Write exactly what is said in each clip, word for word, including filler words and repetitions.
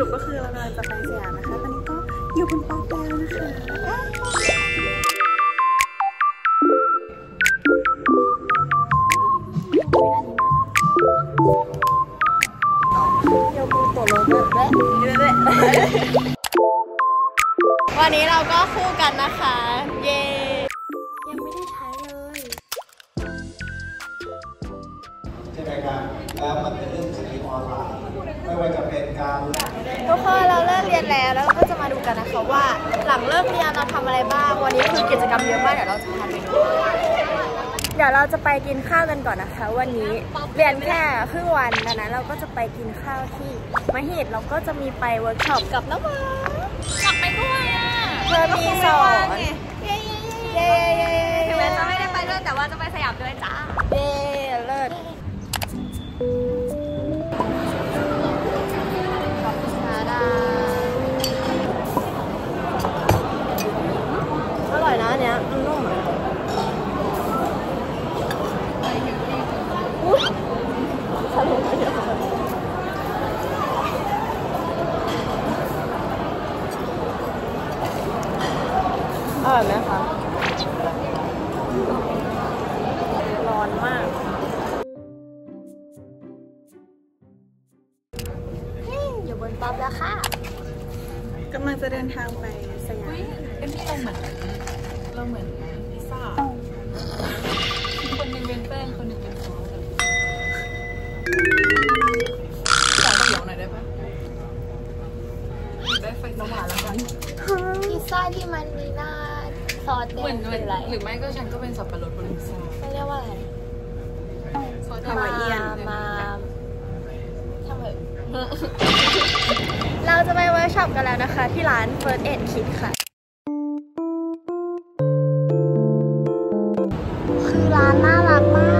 รุปก็คือเราจะไปสยามนะคะตอนนี้ก็อยู่บนป๊อกแล้วนะคะวันนี้เราก็คู่กันนะคะเย่ยังไม่ได้ใช้เลยใช่ไหมครับแล้วมันเป็นเรื่องสื่อออนไลน์ไม่ว่าจะเป็นการทุกคนเราเลิกเรียนแล้วแล้วก็จะมาดูกันนะคะว่าหลังเลิกเรียนเราทำอะไรบ้างวันนี้คือกิจกรรมเยอะมากเดี๋ยวเราจะทำไปเดี๋ยวเราจะไปกินข้าวกันก่อนนะคะวันนี้เรียนแค่ครึ่งวันดังนั้นเราก็จะไปกินข้าวที่มหิดเราก็จะมีไปเวิร์กช็อปกับน้องมาอยากไปด้วยอ่ะเธอมีสอนเย้เย้เย้ถึงแม้จะไม่ได้ไปด้วยแต่ว่าจะไปสยามด้วยจ้าเย้เลิศอร่อยนะเนี้ยนุ่มอร่อยไหมคะร้อนมากอยู่บนป๊อปแล้วค่ะกำลังจะเดินทางไปสยามเอ็มเราเหมือนเราเหมือนลิซ่าคนหนึ่งเป็นแป้งคนหนึ่งเป็นซอสขอประโยคหน่อยได้ปะได้ไฟสว่างแล้วกันลิซ่าที่มันมีหน้าซอสเหมือนอะไรหรือไม่ก็ฉันก็เป็นสับปะรดบนลิซ่าเขาเรียกว่าอะไรซอสทาวาเอียนมาทำแบบเราจะไปเวิร์กช็อปกันแล้วนะคะที่ร้าน First Aid Kit ค่ะคือร้านน่ารักมาก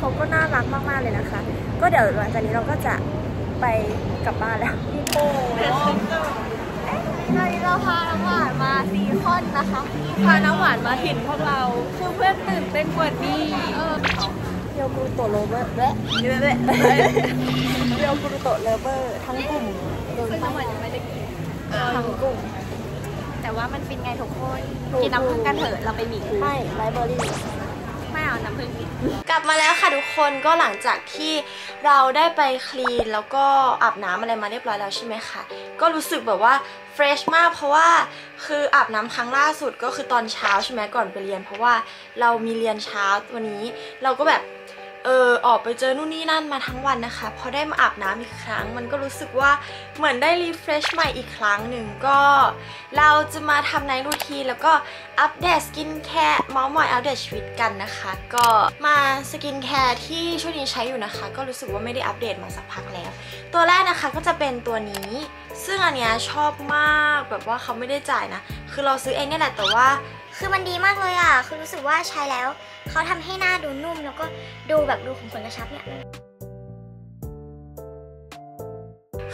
เขาก็น่ารักมากๆเลยนะคะก็เดี๋ยวหลังจากนี้เราก็จะไปกลับบ้านแล้วโอ้ตอนนี้เราพาน้ำหวานมาซีคอนนะคะพาน้ำหวานมาเห็นพวกเราคือเพื่อนตื่นเต้นกว่านี้เรียวกุโตะเลเวอร์เรียวกุโตะเลเวอร์ทั้งกลุ่มคือน้ำหวานยังไม่ได้กินทั้งกลุ่มแต่ว่ามันเป็นไงทุกคนกินน้ำพึ่งกันเถอะเราไปหมี่ไม่ไลฟ์เบอร์รี่ไม่เอาน้ำพึ่งกลับมาแล้วค่ะทุกคนก็หลังจากที่เราได้ไปคลีนแล้วก็อาบน้ำอะไรมาเรียบร้อยแล้วใช่ไหมคะก็รู้สึกแบบว่าเฟรชมากเพราะว่าคืออาบน้ำครั้งล่าสุดก็คือตอนเช้าใช่ไหมก่อนไปเรียนเพราะว่าเรามีเรียนเช้าวันนี้เราก็แบบเออออกไปเจอนู่นนี่นั่นมาทั้งวันนะคะพอได้มาอาบน้ำอีกครั้งมันก็รู้สึกว่าเหมือนได้รีเฟรชใหม่อีกครั้งหนึ่งก็เราจะมาทำในรูทีนแล้วก็อัปเดตสกินแคร์เมาส์มอยอัปเดตชีวิตกันนะคะก็มาสกินแคร์ที่ช่วงนี้ใช้อยู่นะคะก็รู้สึกว่าไม่ได้อัปเดตมาสักพักแล้วตัวแรกนะคะก็จะเป็นตัวนี้ซึ่งอันเนี้ยชอบมากแบบว่าเขาไม่ได้จ่ายนะคือเราซื้อเองนี่แหละแต่ว่าคือมันดีมากเลยอ่ะคือรู้สึกว่าใช้แล้วเขาทำให้หน้าดูนุ่มแล้วก็ดูแบบดูขุ่นกระชับเนี่ย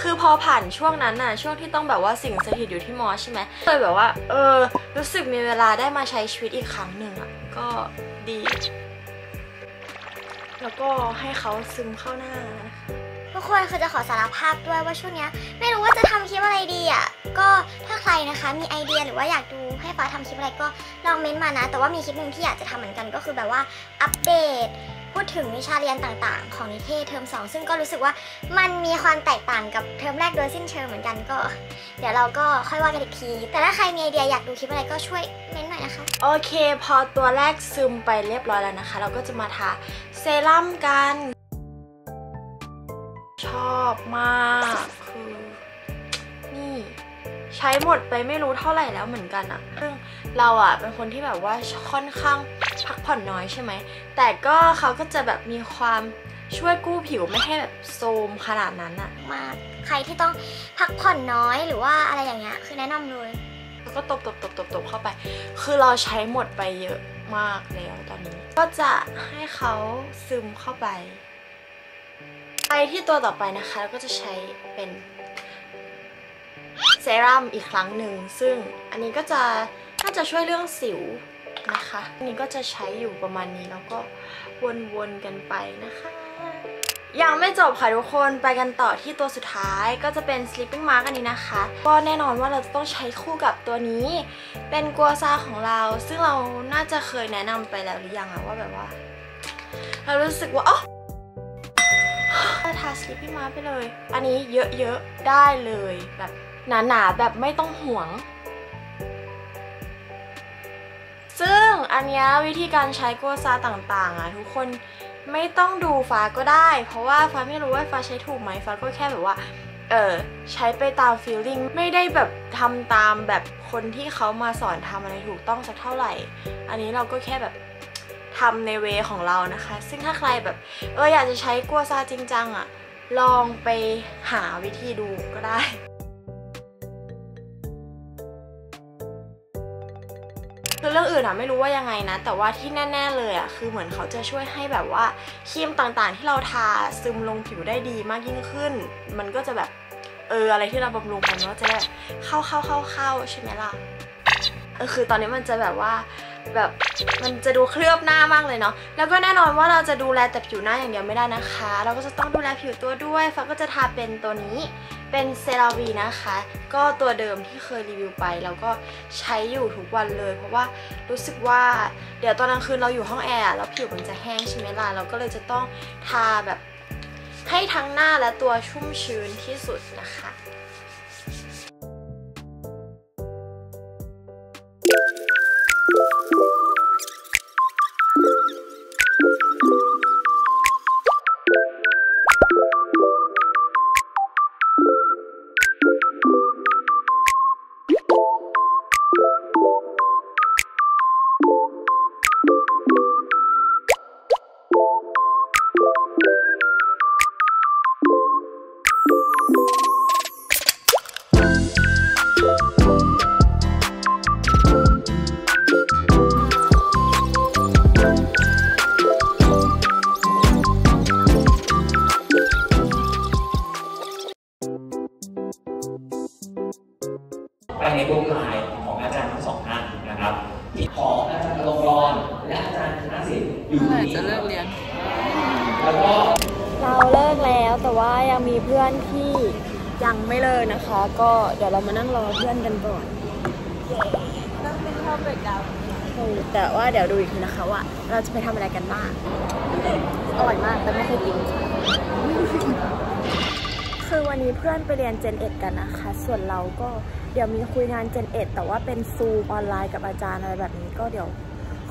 คือพอผ่านช่วงนั้นน่ะช่วงที่ต้องแบบว่าสิ่งสถิตอยู่ที่มอใช่ไหมเลยแบบว่าเออรู้สึกมีเวลาได้มาใช้ชีวิตอีกครั้งหนึ่งอ่ะก็ดีแล้วก็ให้เขาซึมเข้าหน้าทุกคนคือจะขอสารภาพด้วยว่าช่วงนี้ไม่รู้ว่าจะทำคลิปอะไรดีอ่ะก็ถ้าใครนะคะมีไอเดียหรือว่าอยากดูให้ฟ้าทำคลิปอะไรก็ลองเม้นมานะแต่ว่ามีคลิปหนึ่งที่อยากจะทำเหมือนกันก็คือแบบว่าอัปเดต พูดถึงวิชาเรียนต่างๆของนิเทศเทอมสองซึ่งก็รู้สึกว่ามันมีความแตกต่างกับเทอมแรกโดยสิ้นเชิงเหมือนกันก็เดี๋ยวเราก็ค่อยว่ากันอีกทีแต่ถ้าใครมีไอเดียอยากดูคลิปอะไรก็ช่วยเม้นหน่อยนะคะโอเคพอตัวแรกซึมไปเรียบร้อยแล้วนะคะเราก็จะมาทาเซรั่มกันชอบมากคือนี่ใช้หมดไปไม่รู้เท่าไหร่แล้วเหมือนกันอะซึ่งเราอะเป็นคนที่แบบว่าค่อนข้างพักผ่อนน้อยใช่ไหมแต่ก็เขาก็จะแบบมีความช่วยกู้ผิวไม่ให้แบบโทรมขนาดนั้นอะมาใครที่ต้องพักผ่อนน้อยหรือว่าอะไรอย่างเงี้ยคือแนะนำเลยแล้วก็ตบตบตบตบตบเข้าไปคือเราใช้หมดไปเยอะมากแล้วตอนนี้ก็จะให้เขาซึมเข้าไปไปที่ตัวต่อไปนะคะแล้วก็จะใช้เป็นเซรั่มอีกครั้งหนึ่งซึ่งอันนี้ก็จะน่าจะช่วยเรื่องสิวนะคะอันนี้ก็จะใช้อยู่ประมาณนี้แล้วก็วนๆกันไปนะคะยังไม่จบค่ะทุกคนไปกันต่อที่ตัวสุดท้ายก็จะเป็น sleeping mask อันนี้นะคะก็แน่นอนว่าเราจะต้องใช้คู่กับตัวนี้เป็นกัวซาของเราซึ่งเราน่าจะเคยแนะนำไปแล้วหรือยังอะว่าแบบว่าเรารู้สึกว่าอ๋อทา sleeping mask ไปเลยอันนี้เยอะๆได้เลยแบบหนาๆแบบไม่ต้องห่วงซึ่งอันนี้วิธีการใช้กัวซาต่างๆอ่ะทุกคนไม่ต้องดูฟ้าก็ได้เพราะว่าฟ้าไม่รู้ว่าฟ้าใช้ถูกไหมฟ้าก็แค่แบบว่าเออใช้ไปตาม feeling ไม่ได้แบบทำตามแบบคนที่เขามาสอนทำอะไรถูกต้องสักเท่าไหร่อันนี้เราก็แค่แบบทำในเวของเรานะคะซึ่งถ้าใครแบบเอออยากจะใช้กัวซาจริงจังอ่ะลองไปหาวิธีดูก็ได้คือเรื่องอื่นอะไม่รู้ว่ายังไงนะแต่ว่าที่แน่ๆเลยอะคือเหมือนเขาจะช่วยให้แบบว่าครีมต่างๆที่เราทาซึมลงผิวได้ดีมากยิ่งขึ้นมันก็จะแบบเอออะไรที่เราบำรุงมันก็จะเข้าเข้าเข้าเข้าใช่ไหมล่ะเออคือตอนนี้มันจะแบบว่าแบบมันจะดูเคลือบหน้ามากเลยเนาะแล้วก็แน่นอนว่าเราจะดูแลแต่ผิวหน้าอย่างเดียวไม่ได้นะคะเราก็จะต้องดูแลผิวตัวด้วยฟ้าก็จะทาเป็นตัวนี้เป็นเซราวีนะคะก็ตัวเดิมที่เคยรีวิวไปแล้วก็ใช้อยู่ทุกวันเลยเพราะว่ารู้สึกว่าเดี๋ยวตอนกลางคืนเราอยู่ห้องแอร์แล้วผิวมันจะแห้งใช่ไหมล่ะเราก็เลยจะต้องทาแบบให้ทั้งหน้าและตัวชุ่มชื้นที่สุดนะคะในรูปลายของอาจารย์ทั้งสองท่านนะครับของอาจารย์ลงรอนและอาจารย์ธนสิทธิ์อยู่ที่จะเลิกเรียนแล้วก็เราเลิกแล้วแต่ว่ายังมีเพื่อนที่ยังไม่เลิกนะคะก็เดี๋ยวเรามานั่งรอเพื่อนกันก่อนนั่งเป็นข้อเปรียบเทียบแต่ว่าเดี๋ยวดูอีกทีนะคะว่าเราจะไปทำอะไรกันบ้างอร่อยมากแต่ไม่เคยกินคือวันนี้เพื่อนไปเรียนเจนเอ็ดกันนะคะส่วนเราก็เดี๋ยวมีคุยงานเจนเอ็ดแต่ว่าเป็นซูมออนไลน์กับอาจารย์อะไรแบบนี้ก็เดี๋ยว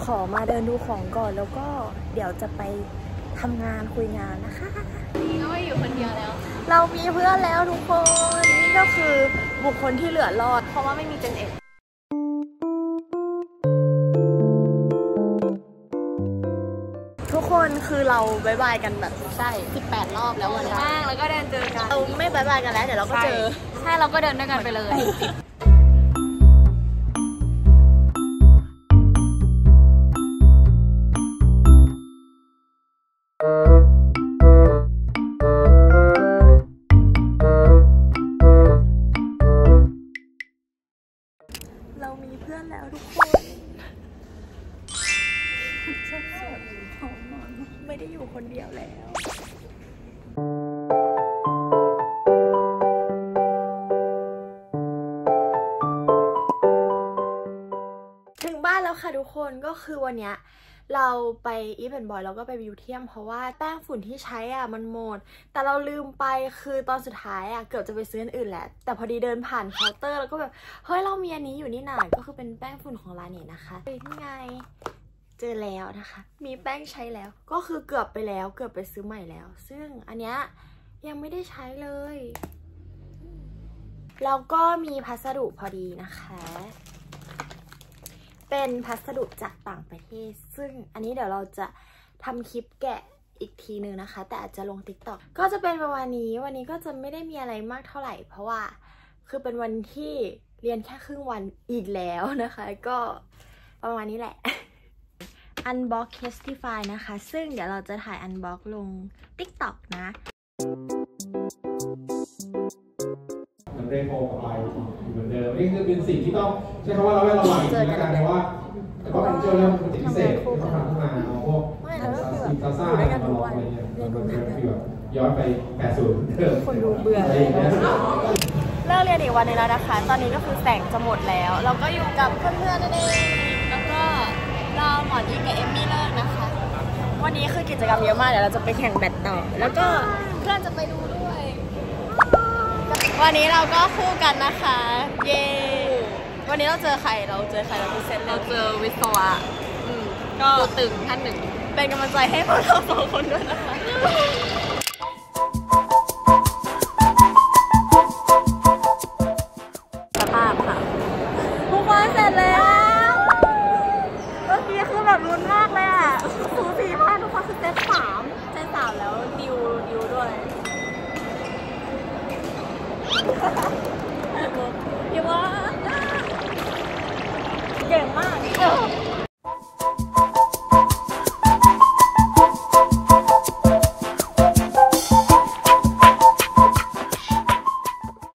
ขอมาเดินดูของก่อนแล้วก็เดี๋ยวจะไปทำงานคุยงานนะคะนี่ก็ไม่อยู่คนเดียวแล้วเรามีเพื่อนแล้วทุกคนนี่ก็คือบุคคลที่เหลือรอดเพราะว่าไม่มีเจนเอ็ดทุกคนคือเราบายบายกันแบบใช่สิบแปดรอบแล้ววันมากแล้วก็เดินเจอกันเราไม่บายบายกันแล้วเดี๋ยวเราก็เจอใช่เราก็เดินด้วยกันไปเลยเรามีเพื่อนแล้วทุกคนไม่ได้อยู่คนเดียวแล้วถึงบ้านแล้วค่ะทุกคนก็คือวันนี้ เราไปอีฟแอนด์บอยเราก็ไปบิวเทียมเพราะว่าแป้งฝุ่นที่ใช้อ่ะมันหมดแต่เราลืมไปคือตอนสุดท้ายอ่ะเกือบจะไปซื้ออันอื่นแหละแต่พอดีเดินผ่านเคาน์เตอร์แล้วก็แบบเฮ้ยเรามีอันนี้อยู่นี่หน่าก็คือเป็นแป้งฝุ่นของลาเนตนะคะเป็นยังไงเจอแล้วนะคะมีแป้งใช้แล้วก็คือเกือบไปแล้วเกือบไปซื้อใหม่แล้วซึ่งอันเนี้ยยังไม่ได้ใช้เลยแล้วก็มีพัสดุพอดีนะคะเป็นพัสดุจากต่างประเทศซึ่งอันนี้เดี๋ยวเราจะทำคลิปแกะอีกทีนึงนะคะแต่อาจจะลง ติ๊กต็อก ก็จะเป็นประมาณนี้วันนี้ก็จะไม่ได้มีอะไรมากเท่าไหร่เพราะว่าคือเป็นวันที่เรียนแค่ครึ่งวันอีกแล้วนะคะก็ประมาณนี้แหละ Unbox Testify นะคะซึ่งเดี๋ยวเราจะถ่าย Unbox ลง ติ๊กต็อก นะมันได้โฟกับไปอยู่เหมือนเดิมนี่คือเป็นสิ่งที่ต้องใช้คำว่าเราได้ระวังในการแต่ว่าแต่ก็เป็นเจอเรื่องพิเศษเขาถามขึ้นมาเอาพวกซาซ่าอะไรเงี้ยมันเป็นฟีลแบบย้อนไปแปดศูนย์เดิมคนดูเบื่อเลยเลิกเรียนอีกวันนึงแล้วนะคะตอนนี้ก็คือแสงจะหมดแล้วเราก็อยู่กับเพื่อนๆนั่นเองแล้วก็เราหมอนี่กับเอมมี่เลิกนะคะวันนี้คือกิจกรรมเยอะมากเดี๋ยวเราจะไปแข่งแบดต่อแล้วก็เพื่อนจะไปดูด้วยวันนี้เราก็คู่กันนะคะเย้วันนี้เราเจอใครเราเจอใครเราพิเศษเราเจอวิศวะก็ตึงท่านหนึ่งเป็นกำลังใจให้พวกเราสองคนด้วยนะคะสภาพค่ะทุกคนเสร็จแล้วเมื่อกี้คือแบบรุนมากเลยอ่ะสูสีมากทุกคนคือเซตสามเซตสามแล้วดิวดิวด้วยเก่งมาก